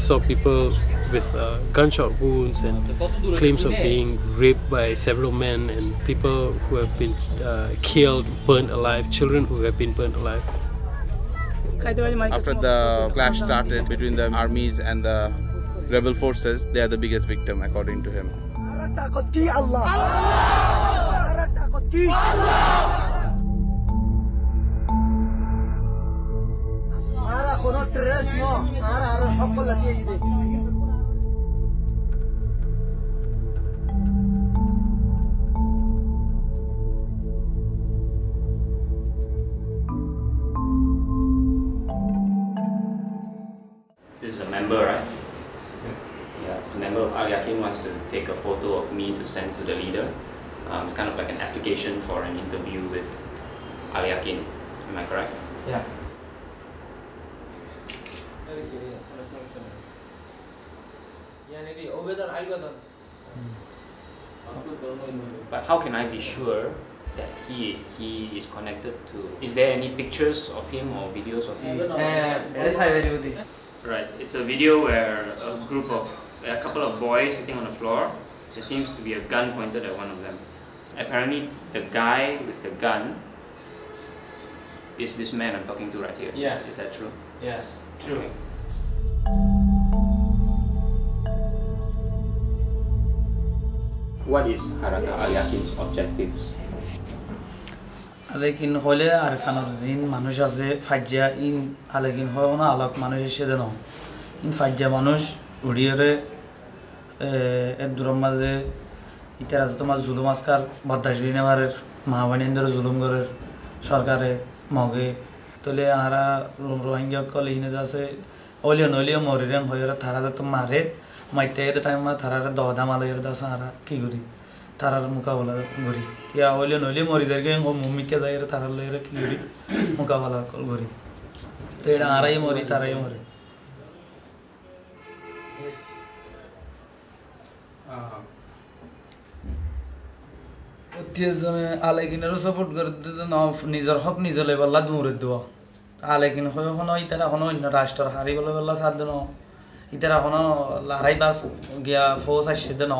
saw people with gunshot wounds and claims of being raped by several men, and people who have been killed, burned alive, children who have been burned alive. After the clash started between the armies and the rebel forces, they are the biggest victim, according to him. This is a member, right? Yeah. A member of Al-Yaqin wants to take a photo of me to send to the leader. It's kind of like an application for an interview with Al-Yaqin. Am I correct? Yeah. But how can I be sure that he is connected to? Is there any pictures of him or videos of him? Right, it's a video where a couple of boys sitting on the floor. There seems to be a gun pointed at one of them. Apparently, the guy with the gun is this man I'm talking to right here. Yeah. Is that true? Yeah, true. Okay. What is Harakah al-Yaqin's objectives? Al-Yaqin hole Arkanor jin manush ache fajja in Al-Yaqin hoye ona alak manush shede no in fajja manush udiyore ed duramaze iteraz tomar zulum askar badashgirine barer mahabanindor zulum gorer sarkare moge tole ara Rohingya kole ine jase olio nolio moriren hoyera thara to mare Maite the time Tarara Doda Malaya Dasara Kiguri Tarar Mukavala Guri. Yeah, Olionoli Mori again, or Mumika Taralera Kiguri Mukavala Guri. They are Arai Mori Tarai Mori. Utism Alekin support Gurdon of Nizar Hop Nizaleva Ladmuridua. Alekin Hoyono, Itarahono in Rashtor Haribola Sadano. ইতারা হনো লড়াই বাস গিয়া force আসছে না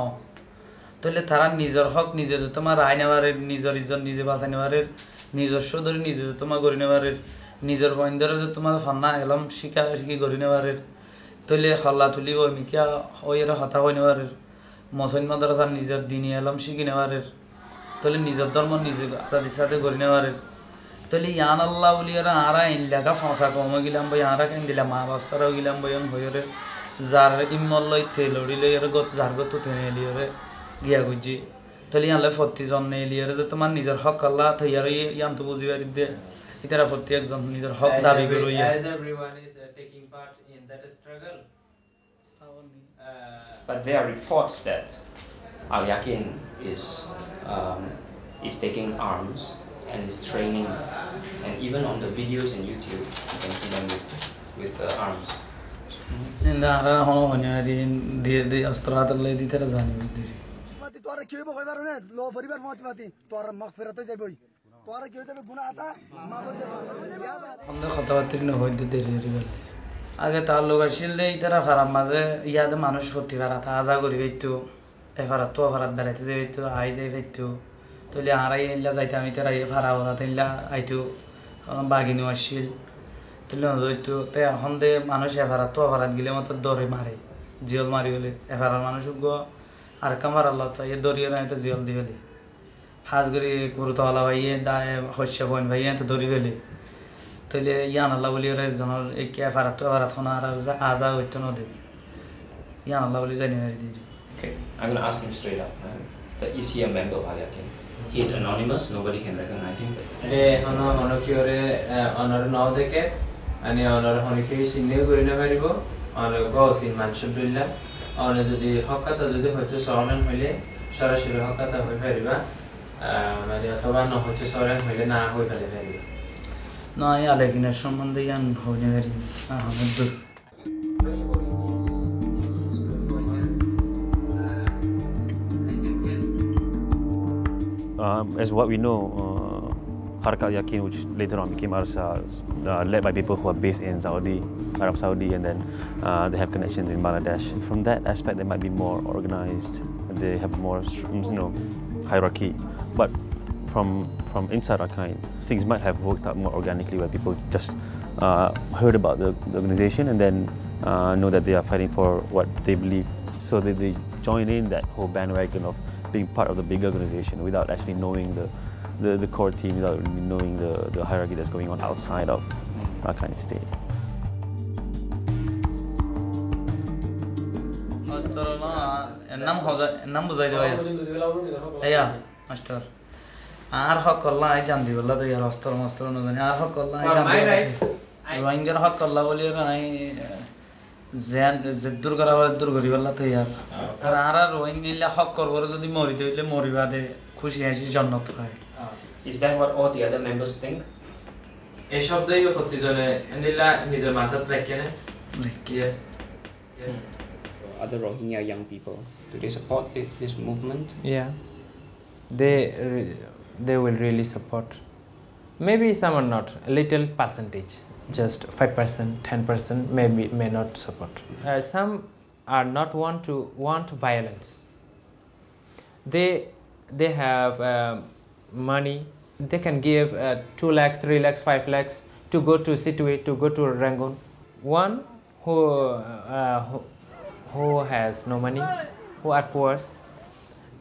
তোলে তারা নিজর হক নিজে তোমার আইনাবারের নিজর ইজন নিজে বাঁচানোবারের নিজস্ব ধরে নিজে তোমার গরিনেবারের নিজর বইন্দরে তোমার ফান্না এলম শিকা শিকি গরিনেবারের তোলে হল্লা তুলি ও মিকা হইরা কথা হইনেবারের মুসলিম মাদ্রাসার নিজর দিনই এলম শিকিনেবারের তোলে নিজর ধর্ম নিজে আতাদের সাথে গরিনেবারের তোলে ইয়ান আল্লাহ ওলিয়ারা আরা ইল্লাকা ফাসা কম গিলাম ভাই আরা কেন দিলাম মা বাপসারা গিলাম ভাই হইরে Zar Imoloi Taylor got Zargo to Teneliore Giaguji. Tolian Lefotis on Nelier, the Taman is a Hokala, Tayari, Yantuzi, the Iterafotiax on Nizar Hok Tabiguru. As everyone is taking part in that struggle. But there are reports that Al-Yaqin is taking arms and is training. And even on the videos in YouTube, you can see them with arms. In the Hononia, the Astrata lady Terazani. But the Torah came over law for river motivati, Torah Makferatajabu, Torah Gunata, on the Hotavatino Hoy the River. Agata Logashil, Terra Faramaze, Yadamanush Hotivarata, Azaguri to Evarato, Baratzeve to Isaac to Tuliara, Lazaitamitra, Faravaratilla, I to Bagino Shield. To tear Honda, Manusha, Varatovar, Gilemoto, Dorimari, Gil Marioli, Evaramanushugo, Arkamara Lotta, Doria, and Zil Divili. Hasguri, Kurtola, Vayenda, Hoshevo, and Vayenta Dorivili. Tele Yana Lovely Reson, Eke Faratora, Honara, Aza, with Tonodi. Yana Lovely is anywhere. Okay, I'm going to ask him straight up. Is he a member of Al-Yaqin? He is anonymous, nobody can recognize him. And honor Honikis in Negurina Varibo, honor Goss in Manshabilla, honor the Hokata, the Hotosoran Hule, Sharashil Hokata Huveriba, Maria Savano Hotosoran Hulena Huveri. No, I like in a shaman the young Honiveri. As what we know, Harakah al-Yaqin, which later on became Arsa, led by people who are based in Saudi. Arab Saudi, and then they have connections in Bangladesh. From that aspect, they might be more organized. They have more, hierarchy. But from inside Rakhine, things might have worked out more organically, where people just heard about the organization and then know that they are fighting for what they believe. So they join in that whole bandwagon of being part of the big organization without actually knowing the core team, without knowing the hierarchy that's going on outside of Rakhine State. Is that what all the other members think? Yes. Yes. Other Rohingya young people, do they support this movement? Yeah, they will really support. Maybe some are not, a little percentage, just 5%, 10% maybe may not support. Some are not want violence. They have money. They can give 2 lakhs, 3 lakhs, 5 lakhs to go to Situate, to go to Rangoon. One who has no money, who are poor,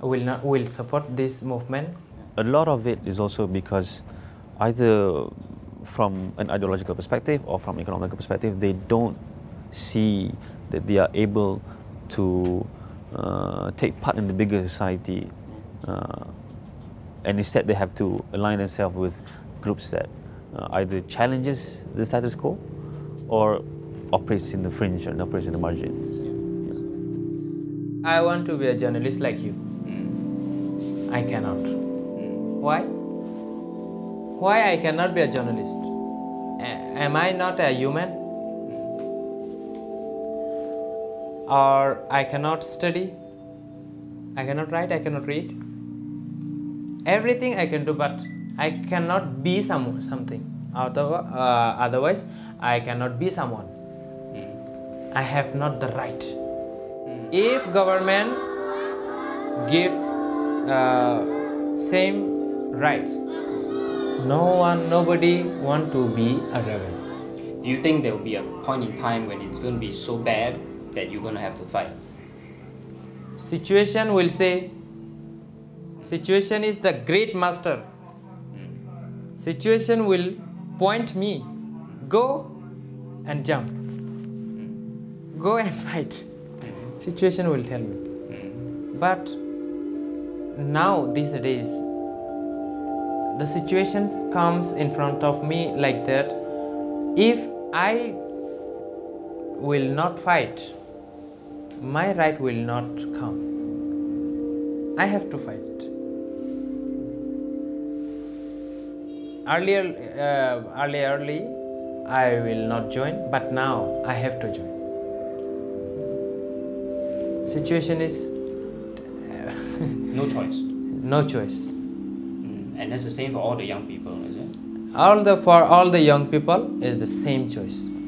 will support this movement. A lot of it is also because either from an ideological perspective or from an economical perspective, they don't see that they are able to take part in the bigger society, and instead they have to align themselves with groups that either challenges the status quo or operates in the fringe and operates in the margins. I want to be a journalist like you. I cannot. Why? Why I cannot be a journalist? Am I not a human? Or I cannot study? I cannot write, I cannot read? Everything I can do, but I cannot be something. Otherwise, I cannot be someone. I have not the right. If government give same rights, nobody want to be a rebel. Do you think there will be a point in time when it's going to be so bad that you're going to have to fight? Situation will say, situation is the great master. Situation will point me, go and jump, go and fight. Situation will tell me. But now, these days, the situation comes in front of me like that. If I will not fight, my right will not come. I have to fight. Early, I will not join, but now I have to join. Situation is no choice. No choice. And that's the same for all the young people, is it? For all the young people is the same choice.